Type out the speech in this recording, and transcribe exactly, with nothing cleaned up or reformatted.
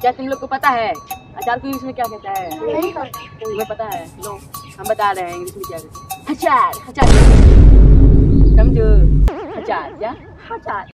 क्या तुम लोग को पता है अचार को इंग्लिश में क्या कहता है? नहीं तुम्हें पता है? लो हम बता रहे हैं इंग्लिश में क्या कहते हैं। अचार अचार समझो अचार क्या अचार।